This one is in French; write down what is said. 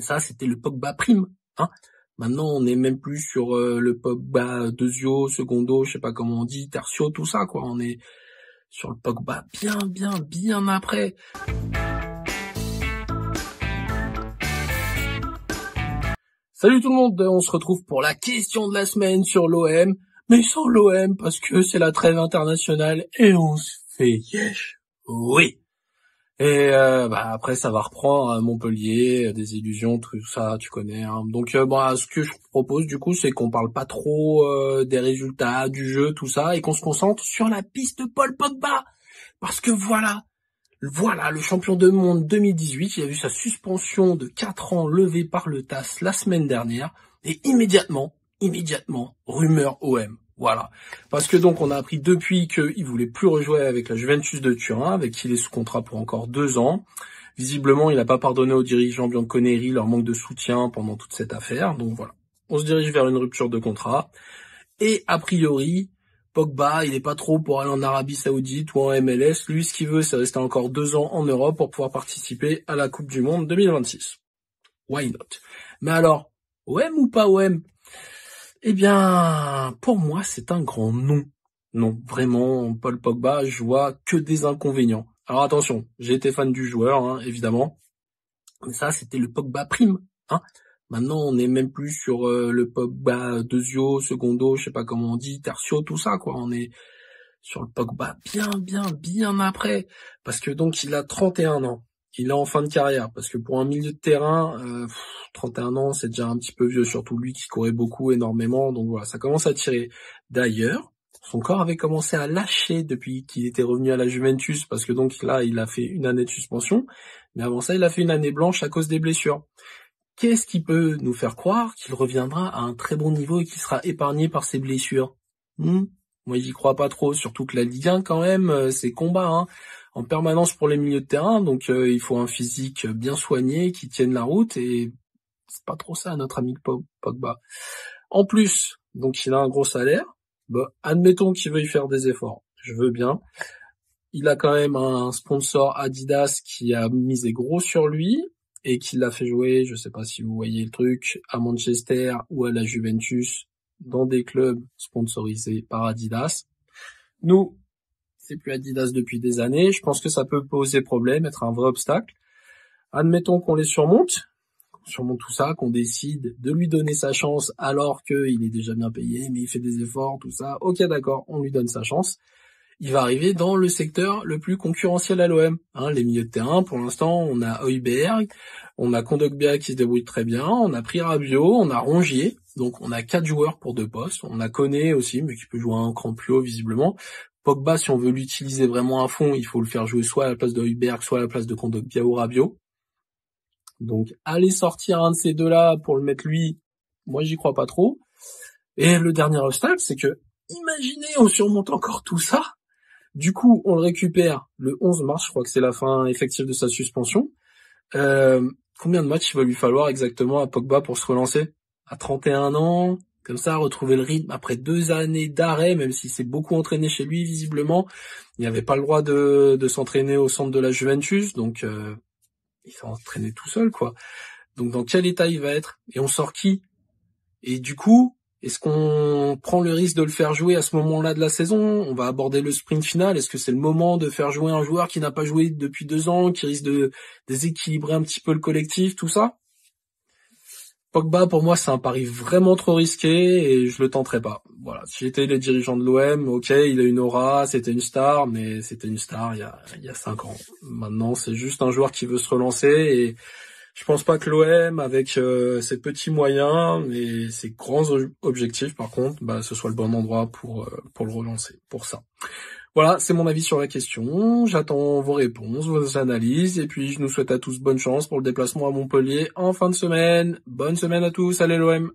ça c'était le Pogba prime, hein. Maintenant on n'est même plus sur le Pogba deuxio, secondo, je sais pas comment on dit, tertio, tout ça quoi, on est sur le Pogba bien après. Salut tout le monde, on se retrouve pour la question de la semaine sur l'OM, mais sans l'OM parce que c'est la trêve internationale et on se fait yesh, oui. Et après ça va reprendre à Montpellier, des illusions, tout ça, tu connais. Hein. Donc ce que je propose du coup, c'est qu'on parle pas trop des résultats, du jeu, tout ça, et qu'on se concentre sur la piste Paul Pogba, parce que voilà, le champion du monde 2018, il a vu sa suspension de 4 ans levée par le TAS la semaine dernière, et immédiatement, rumeur OM. Voilà. Parce que donc, on a appris depuis qu'il voulait plus rejouer avec la Juventus de Turin, avec qui il est sous contrat pour encore 2 ans. Visiblement, il n'a pas pardonné aux dirigeants bianconeri leur manque de soutien pendant toute cette affaire. Donc voilà. On se dirige vers une rupture de contrat. Et a priori, Pogba, il n'est pas trop pour aller en Arabie Saoudite ou en MLS. Lui, ce qu'il veut, c'est rester encore 2 ans en Europe pour pouvoir participer à la Coupe du Monde 2026. Why not? Mais alors, OM ou pas OM? Eh bien, pour moi, c'est un grand non. Non, vraiment, Paul Pogba, je vois que des inconvénients. Alors attention, j'ai été fan du joueur, hein, évidemment. Mais ça, c'était le Pogba prime, hein. Maintenant, on n'est même plus sur le Pogba deuxio, secondo, je sais pas comment on dit, tertio, tout ça, quoi. On est sur le Pogba bien après. Parce que donc, il a 31 ans. Il est en fin de carrière. Parce que pour un milieu de terrain, 31 ans, c'est déjà un petit peu vieux. Surtout lui qui courait beaucoup, énormément. Donc voilà, ça commence à tirer. D'ailleurs, son corps avait commencé à lâcher depuis qu'il était revenu à la Juventus. Parce que donc là, il a fait une année de suspension. Mais avant ça, il a fait une année blanche à cause des blessures. Qu'est-ce qui peut nous faire croire qu'il reviendra à un très bon niveau et qu'il sera épargné par ses blessures? Moi, j'y crois pas trop, surtout que la Ligue 1, quand même, c'est combat, hein, en permanence pour les milieux de terrain, donc il faut un physique bien soigné, qui tienne la route, et c'est pas trop ça, notre ami Pogba. En plus, donc il a un gros salaire, bah, admettons qu'il veuille faire des efforts, je veux bien. Il a quand même un sponsor Adidas qui a misé gros sur lui, et qui l'a fait jouer, je sais pas si vous voyez le truc, à Manchester ou à la Juventus, dans des clubs sponsorisés par Adidas. Nous, c'est plus Adidas depuis des années, je pense que ça peut poser problème, être un vrai obstacle. Admettons qu'on les surmonte, tout ça, qu'on décide de lui donner sa chance alors qu'il est déjà bien payé, mais il fait des efforts, tout ça. Ok, d'accord, on lui donne sa chance. Il va arriver dans le secteur le plus concurrentiel à l'OM. Hein, les milieux de terrain, pour l'instant, on a Hojbjerg, on a Kondogbia qui se débrouille très bien, on a Prirabio, on a Rongier. Donc on a 4 joueurs pour 2 postes. On a Koné aussi, mais qui peut jouer un cran plus haut visiblement. Pogba, si on veut l'utiliser vraiment à fond, il faut le faire jouer soit à la place de Hojbjerg, soit à la place de Kondogbia ou Rabiot. Donc aller sortir un de ces deux-là pour le mettre lui, moi j'y crois pas trop. Et le dernier obstacle, c'est que, imaginez, on surmonte encore tout ça. Du coup, on le récupère le 11 mars, je crois que c'est la fin effective de sa suspension. Combien de matchs il va lui falloir exactement à Pogba pour se relancer? À 31 ans, comme ça, retrouver le rythme après 2 années d'arrêt, même s'il s'est beaucoup entraîné chez lui, visiblement. Il n'avait pas le droit de s'entraîner au centre de la Juventus, donc il s'est entraîné tout seul, quoi. Donc dans quel état il va être? Et on sort qui? Et du coup... Est-ce qu'on prend le risque de le faire jouer à ce moment-là de la saison? On va aborder le sprint final. Est-ce que c'est le moment de faire jouer un joueur qui n'a pas joué depuis 2 ans, qui risque de déséquilibrer un petit peu le collectif, tout ça? Pogba, pour moi, c'est un pari vraiment trop risqué et je le tenterai pas. Voilà. Si j'étais les dirigeants de l'OM, ok, il a une aura, c'était une star, mais c'était une star il y a 5 ans. Maintenant, c'est juste un joueur qui veut se relancer et... Je pense pas que l'OM, avec ses petits moyens et ses grands objectifs, par contre, ce soit le bon endroit pour le relancer, pour ça. Voilà, c'est mon avis sur la question. J'attends vos réponses, vos analyses, et puis je nous souhaite à tous bonne chance pour le déplacement à Montpellier en fin de semaine. Bonne semaine à tous, allez l'OM!